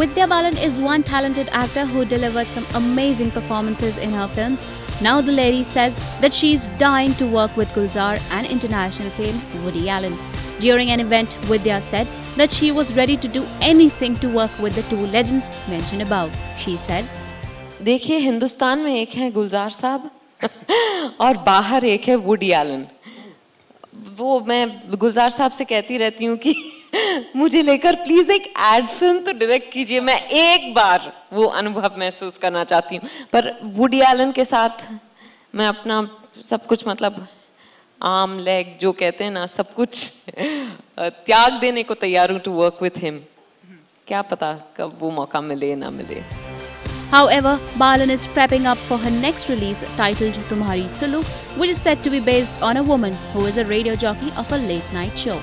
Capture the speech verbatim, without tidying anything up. Vidya Balan is one talented actor who delivered some amazing performances in her films. Now the lady says that she's dying to work with Gulzar and international fame Woody Allen. During an event, Vidya said that she was ready to do anything to work with the two legends mentioned above. She said, "देखिए, हिंदुस्तान में एक है गुलजार साहब और बाहर एक है woody Elon. वो मैं गुलजार साहब से कहती रहती हूँ कि मुझे लेकर प्लीज एक एड फिल्म तो डायरेक्ट कीजिए, मैं एक बार वो अनुभव महसूस करना चाहती हूँ। पर वुडी एलन के साथ मैं अपना सब कुछ, मतलब आर्म लेग जो कहते हैं ना, सब कुछ त्याग देने को तैयार हूँ टू वर्क विथ हिम। क्या पता कब वो मौका मिले ना मिले." However, Balan is prepping up for her next release titled Tumhari Sulu, which is said to be based on a woman who is a radio jockey of a late night show.